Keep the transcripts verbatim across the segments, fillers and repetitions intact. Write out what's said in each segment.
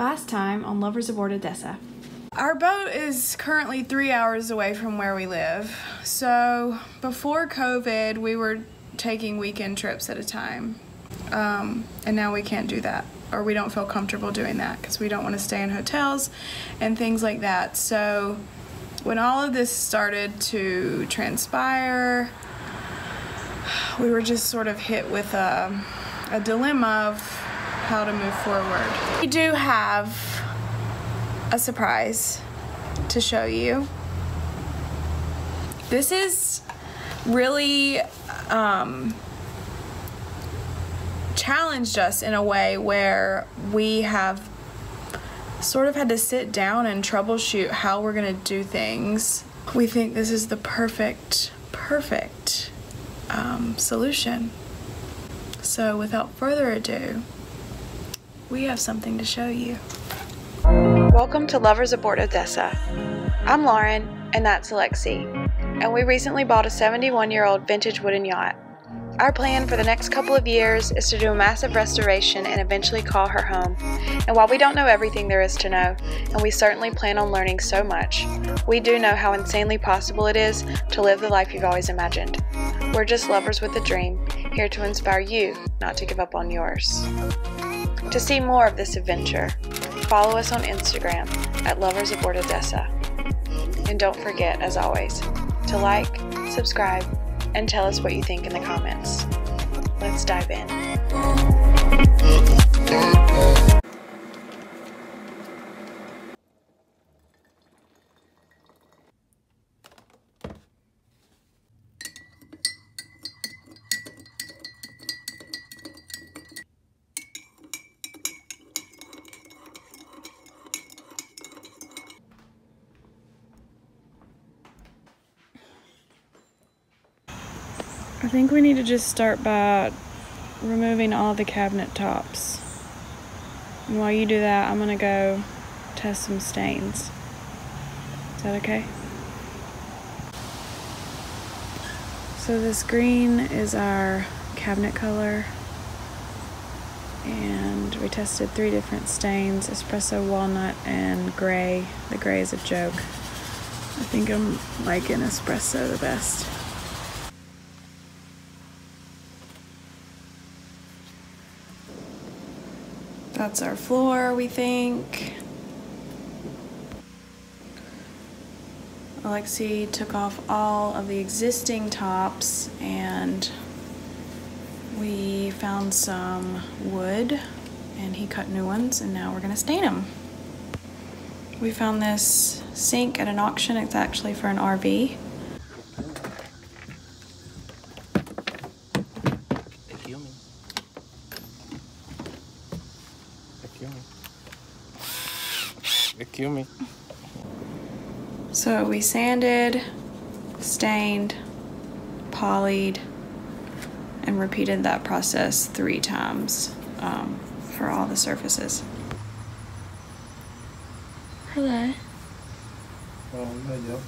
last time on Lovers Aboard Odessa. Our boat is currently three hours away from where we live. So before COVID, we were taking weekend trips at a time. Um, and now we can't do that, or we don't feel comfortable doing that because we don't want to stay in hotels and things like that. So when all of this started to transpire, we were just sort of hit with a, a dilemma of how to move forward. We do have a surprise to show you. This is really um, challenged us in a way where we have sort of had to sit down and troubleshoot how we're gonna do things. We think this is the perfect, perfect um, solution. So without further ado, we have something to show you. Welcome to Lovers Aboard Odessa. I'm Lauren, and that's Alexei, and we recently bought a seventy-one-year-old vintage wooden yacht. Our plan for the next couple of years is to do a massive restoration and eventually call her home. And while we don't know everything there is to know, and we certainly plan on learning so much, we do know how insanely possible it is to live the life you've always imagined. We're just lovers with a dream, here to inspire you not to give up on yours. To see more of this adventure, follow us on Instagram at Lovers Aboard Odessa. And don't forget, as always, to like, subscribe, and tell us what you think in the comments. Let's dive in. I think we need to just start by removing all the cabinet tops. And while you do that, I'm gonna go test some stains. Is that okay? So this green is our cabinet color, and we tested three different stains: espresso, walnut, and gray. The gray is a joke. I think I'm liking espresso the best. That's our floor, we think. Alexei took off all of the existing tops, and we found some wood and he cut new ones, and now we're gonna stain them. We found this sink at an auction. It's actually for an R V. Me. So we sanded, stained, polyed, and repeated that process three times um, for all the surfaces. Hello. Oh, there you go.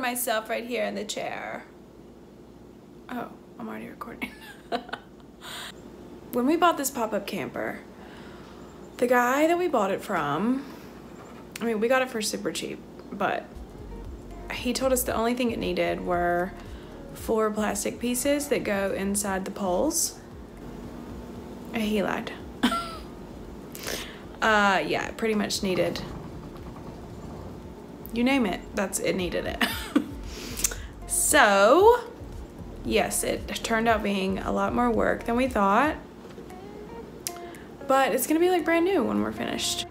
Myself right here in the chair. Oh, I'm already recording. When we bought this pop-up camper, the guy that we bought it from, I mean, we got it for super cheap, but he told us the only thing it needed were four plastic pieces that go inside the poles. He lied. Uh, yeah, it pretty much needed, you name it, that's it needed it. So, yes, it turned out being a lot more work than we thought, but it's gonna be like brand new when we're finished.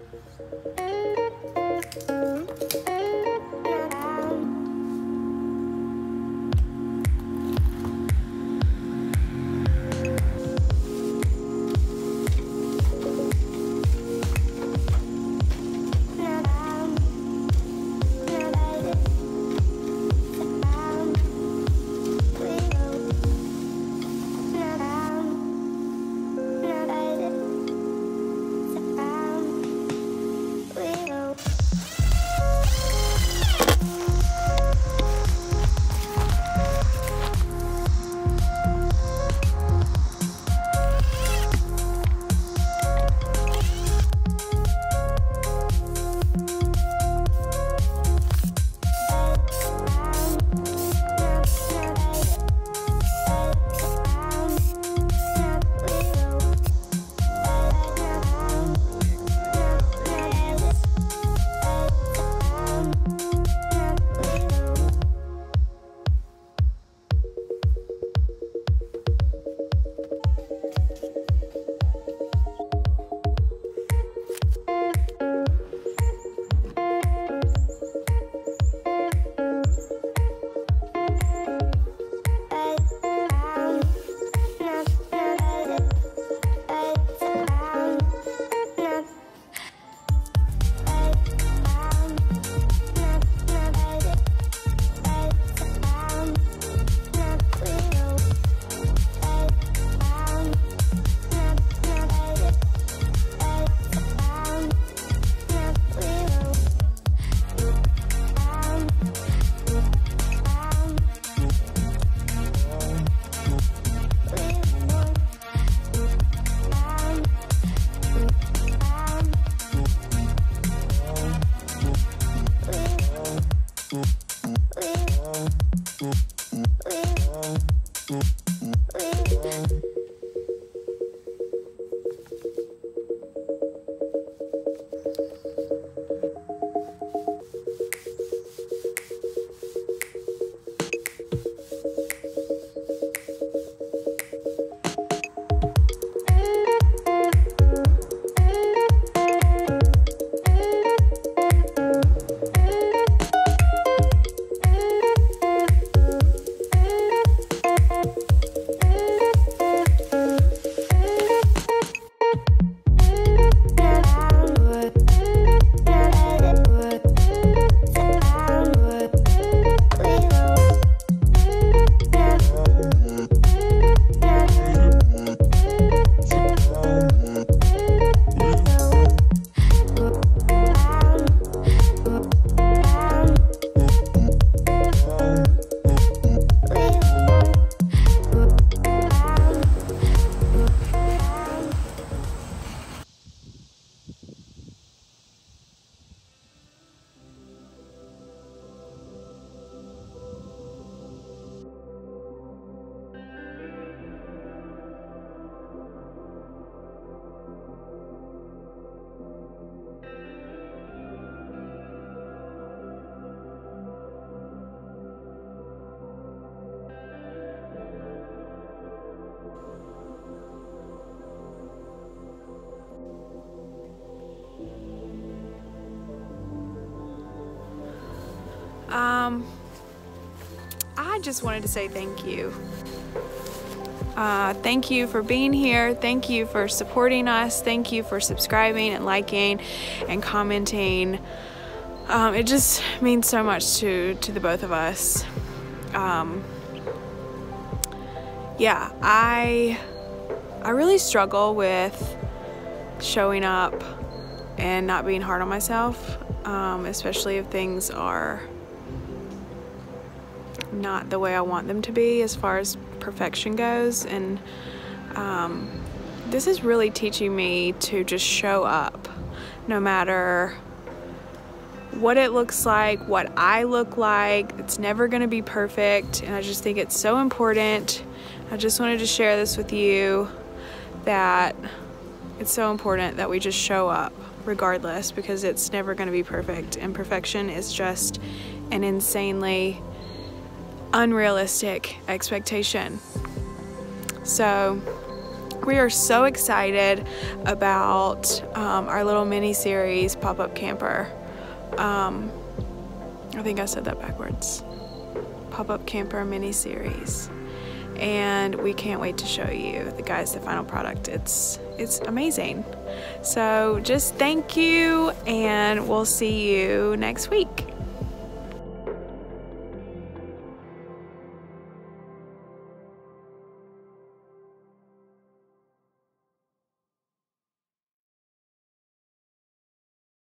Um, I just wanted to say thank you. Uh, thank you for being here. Thank you for supporting us. Thank you for subscribing and liking and commenting. Um, it just means so much to, to the both of us. Um, yeah, I, I really struggle with showing up and not being hard on myself, um, especially if things are not the way I want them to be as far as perfection goes. And um, this is really teaching me to just show up no matter what it looks like, what I look like. It's never going to be perfect, and I just think it's so important. I just wanted to share this with you, that it's so important that we just show up regardless, because it's never going to be perfect, and perfection is just an insanely unrealistic expectation. So we are so excited about um, our little mini series pop-up camper. um, I think I said that backwards, pop-up camper mini series, and we can't wait to show you the guys the final product. It's it's amazing. So just thank you, and we'll see you next week.